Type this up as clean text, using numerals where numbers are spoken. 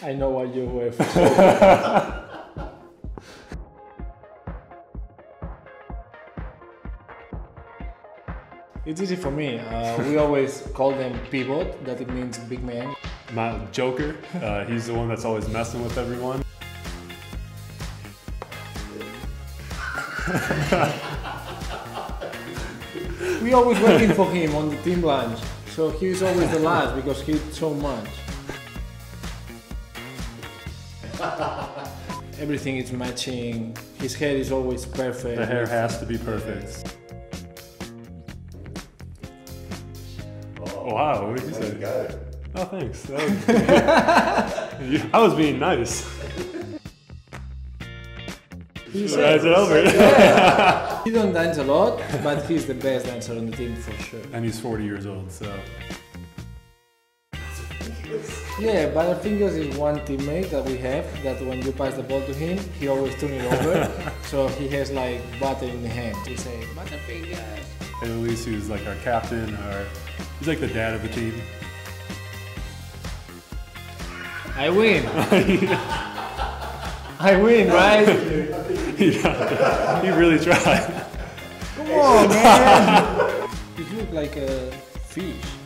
I know what you were for. It's easy for me. We always call them pivot, that it means big man. My Joker, he's the one that's always messing with everyone. We always waiting for him on the team lunch, so he's always the last because he eats so much. Everything is matching, his hair is always perfect. The hair has to be perfect. Oh, wow, what did you say? Got it. Oh, thanks. I was being nice. He's over. Yeah. He don't dance a lot, but he's the best dancer on the team for sure. And he's 40 years old, so. Yeah, Butterfingers is one teammate that we have that when you pass the ball to him, he always turns it over. So he has like butter in the hand. He says, Butterfingers. And Luis, who's like our captain, he's like the dad of the team. I win. I win, right? Yeah, he really tried. Come on, man. You look like a fish.